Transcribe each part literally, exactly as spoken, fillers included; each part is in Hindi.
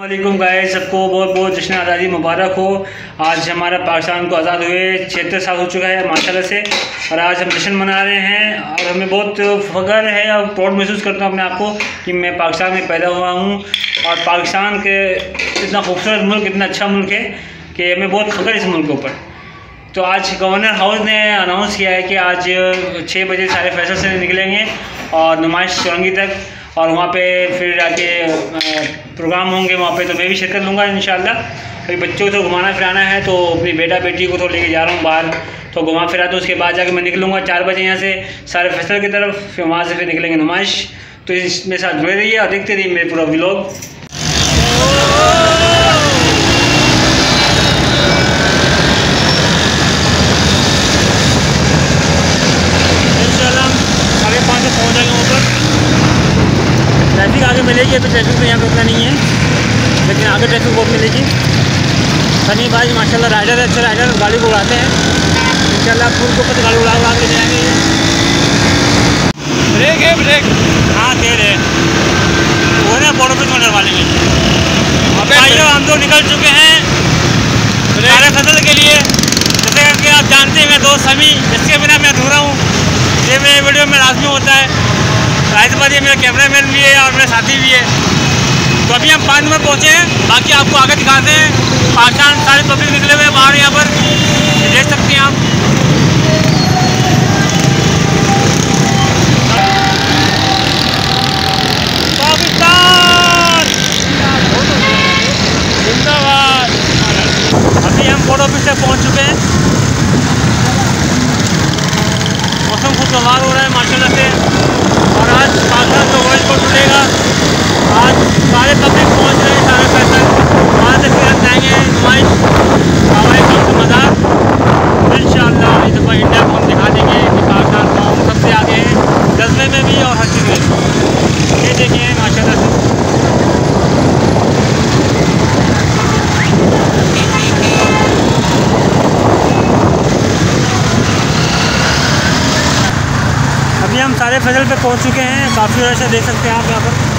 वालेकुम गाइस, सबको बहुत बहुत जश्न आज़ादी मुबारक हो। आज हमारा पाकिस्तान को आज़ाद हुए छिहत्तर साल हो चुका है माशाल्लाह से, और आज हम जश्न मना रहे हैं और हमें बहुत फ़ख्र है और प्राउड महसूस करता हूँ अपने आप को कि मैं पाकिस्तान में पैदा हुआ हूँ। और पाकिस्तान के इतना खूबसूरत मुल्क, इतना अच्छा मुल्क है कि हमें बहुत फ़ख्र इस मुल्क के ऊपर। तो आज गवर्नर हाउस ने अनाउंस किया है कि आज छः बजे सारे फैसल से निकलेंगे और नुमाइश चौरंगी तक, और वहाँ पे फिर जाके प्रोग्राम होंगे वहाँ पे, तो मैं भी शिरकत लूँगा इंशाल्लाह। फिर बच्चों को तो घुमाना फिराना है, तो अपनी बेटा बेटी को तो लेके जा रहा हूँ बाहर, तो घुमा फिरा तो उसके बाद जाके मैं निकलूँगा चार बजे यहाँ से सारे फैसल की तरफ, फिर वहाँ से फिर निकलेंगे नुमाइश। तो इसमें साथ जुड़े रहिए और देखते रहिए मेरे पूरा व्लॉग। मिलेगी अभी ट्रैफिक में, यहाँ पर उतना नहीं है, लेकिन आगे ट्रैफिक बहुत मिलेगी। सनी भाई माशाल्लाह राइडर है, अच्छे राइडर गाड़ी को उड़ाते हैं इंशाल्लाह, फूल को पता गाड़ी उड़ा उड़ा के जाएंगे। ब्रेक है, ब्रेक हाँ दे रहे वो ना बॉर्डर पे मटर वाले में। भाई हम तो निकल चुके हैं सारे फसल के लिए, जैसे कि आप जानते हैं मैं दो समी, जिसके बिना मैं अधूरा हूँ, ये मेरे वीडियो में लाजमी होता है। राइस भाई मेरा कैमरा मैन भी है और मेरे साथी भी है। तो अभी हम पाँच नंबर पहुँचे हैं, बाकी आपको आगे दिखाते हैं। पाकिस्तान सारे पब्लिक निकले हुए हैं बाहर, यहाँ पर देख सकते हैं आप। पाकिस्तान जिंदाबाद। अभी हम बोर्ड ऑफिस तक पहुँच चुके हैं, मौसम खुशगवार हो रहा है माशाल्लाह से, और आज पाकिस्तान तो वर्ल्ड को टूटेगा। आज सारे पब्लिक पहुंच रहे हैं सारे फैसल, वहाँ से फिर हम जाएंगे नुमाइश हवाई जहाज से मज़ार इंशाल्लाह। इस दफ़ा इंडिया को हम दिखा देंगे कि पाकिस्तान का हम सबसे आगे हैं जज्बे में भी और हर चीज़ में। ये देखिए माशाल्लाह से हम सारे फैसल पे पहुंच चुके हैं, काफ़ी रश है देख सकते हैं आप यहाँ पर।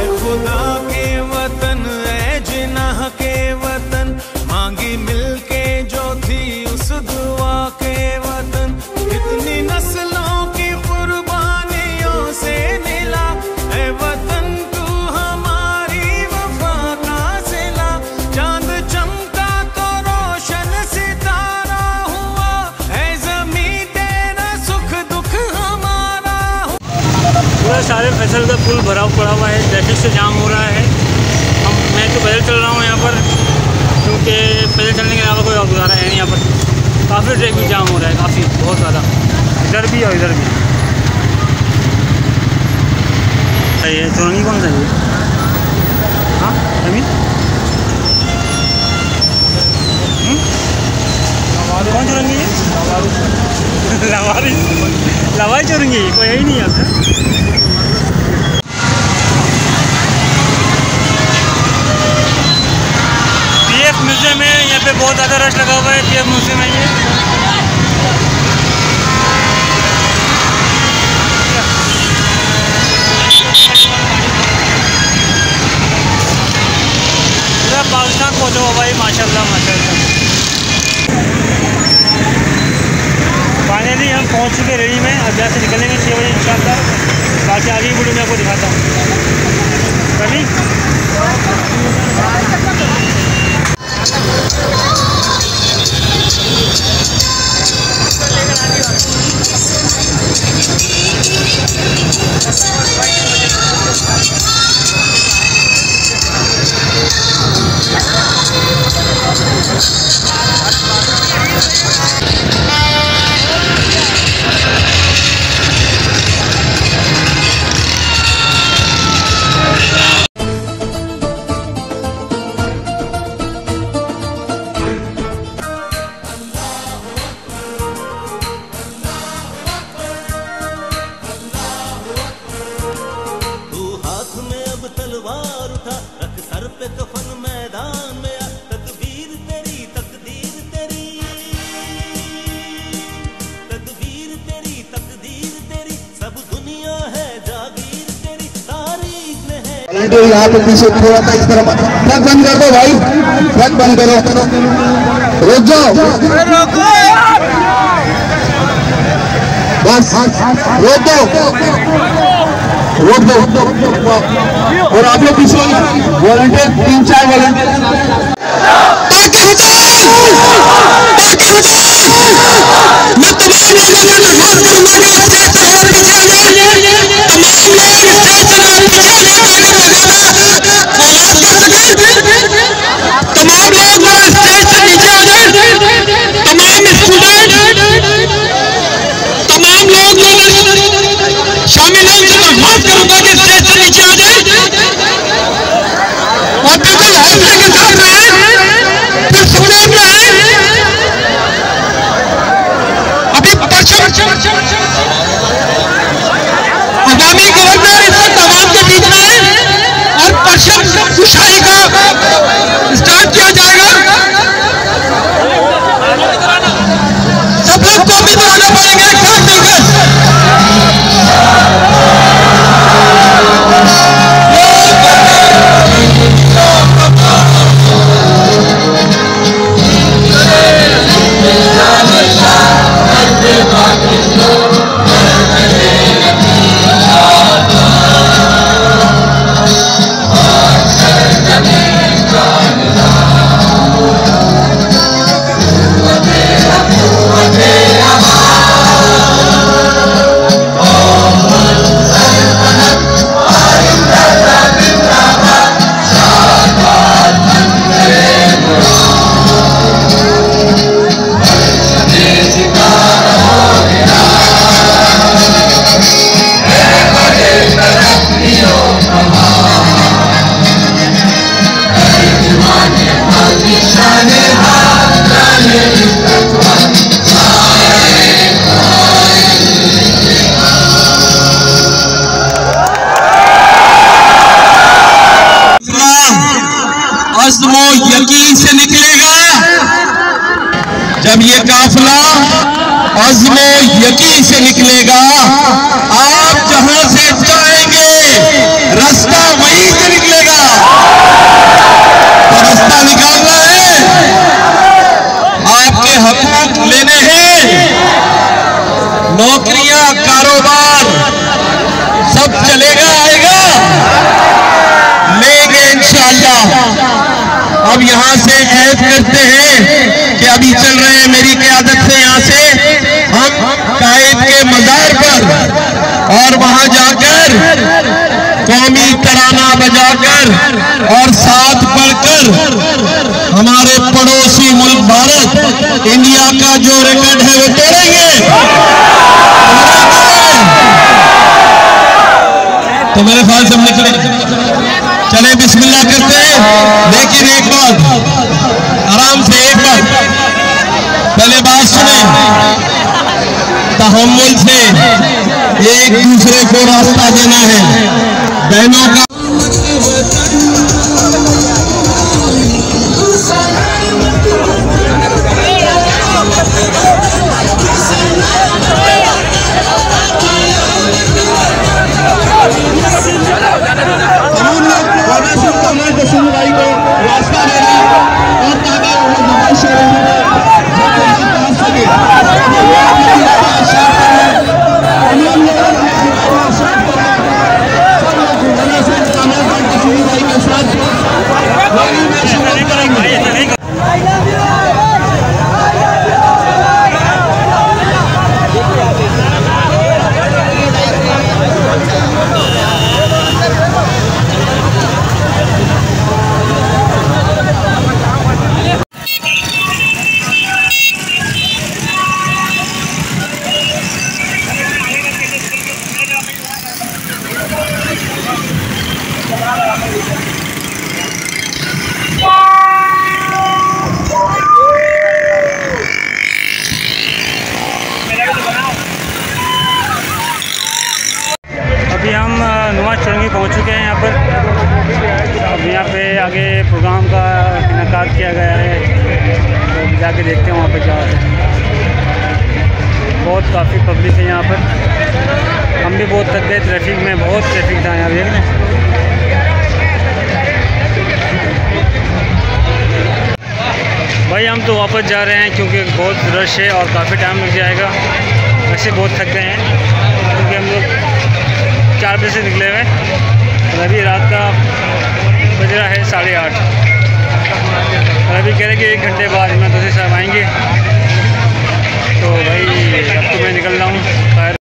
ऐ खुदा के वतन, ऐ जिनाह के वतन, मांगी मिलके जो थी उस दुआ के वतन। कितनी नस्लों की कुर्बानियों से मिला है वतन, तू हमारी वफा का सिला। चांद चमका तो रोशन सितारा हुआ है, जमीन तेरा सुख दुख हमारा। पूरा सारे फैसल का पुल भरा पड़ा हुआ है, ट्रैफिक से जाम हो रहा है। हम मैं तो पैदल चल रहा हूँ यहाँ पर, क्योंकि पैदल चलने के अलावा कोई और गुजारा है नहीं। यहाँ पर काफ़ी ट्रैफिक जाम हो रहा है, काफ़ी बहुत ज़्यादा, इधर भी और इधर भी। सही है, चौरंगी कौन सा है? हाँ अमीन कौन चौरंगी है? लवारी लवारी चौरंगी कोई है ही नहीं आता। म्यूज़ियम है यहाँ पे, बहुत ज़्यादा रश लगा हुआ है। पी एफ म्यूज़ियम है ये, पूरा पाकिस्तान पहुँचा हुआ भाई माशाल्लाह माशाल्लाह। फाइनली हम पहुँच चुके रेडी में, अब यहाँ से निकलेंगे छः बजे इंशाल्लाह। बाकी आगे की वीडियो मैं आपको दिखाता हूँ कभी। वीडियो यहाँ पे पीछे थोड़ा था इस तरफ। ट्रक बंद कर दो भाई, ट्रक बंद करो, रुक जाओ बस, रोक दो रोक दो। और आप लोग पीछे वॉलंटियर तीन चार वॉलंटियर यकीन से निकलेगा जब ये काफिला अज़्मो यकीन से निकलेगा। आप जहां से जाएंगे रास्ता वहीं से निकलेगा। तो रास्ता निकालना है, आपके हकूक लेने हैं, नौकरियां कारोबार सब चलेगा आएगा लेंगे इंशाअल्लाह। अब यहाँ से ऐड करते हैं कि अभी चल रहे हैं, मेरी क़यादत से यहाँ से हम कायद के मज़ार पर और वहाँ जाकर कौमी तराना बजाकर और साथ पढ़कर हमारे पड़ोसी मुल्क भारत इंडिया का जो रिकॉर्ड है वो तोड़ेंगे। तो मेरे ख्याल से निकले, चले बिस्मिल्लाह करते हैं। लेकिन एक बात आराम से, एक बात पहले बात सुने, तहम्मुल से एक दूसरे को रास्ता देना है। बहनों का पहुंच चुके हैं यहाँ पर। अब यहाँ पे आगे प्रोग्राम का इनकार किया गया है, तो जाके देखते हैं वहाँ पे क्या है। बहुत काफ़ी पब्लिक है यहाँ पर, हम भी बहुत थक गए ट्रैफिक में, बहुत ट्रैफिक था यहाँ। देखने भाई हम तो वापस जा रहे हैं क्योंकि बहुत रश है और काफ़ी टाइम लग जाएगा। वैसे बहुत थक गए हैं क्योंकि हम लोग चार बजे से निकले हुए हैं। अभी रात का बज रहा है साढ़े आठ और अभी कह रहे कि एक घंटे बाद इमरान साहब आएंगे। तो भाई अब तो मैं निकल रहा हूँ।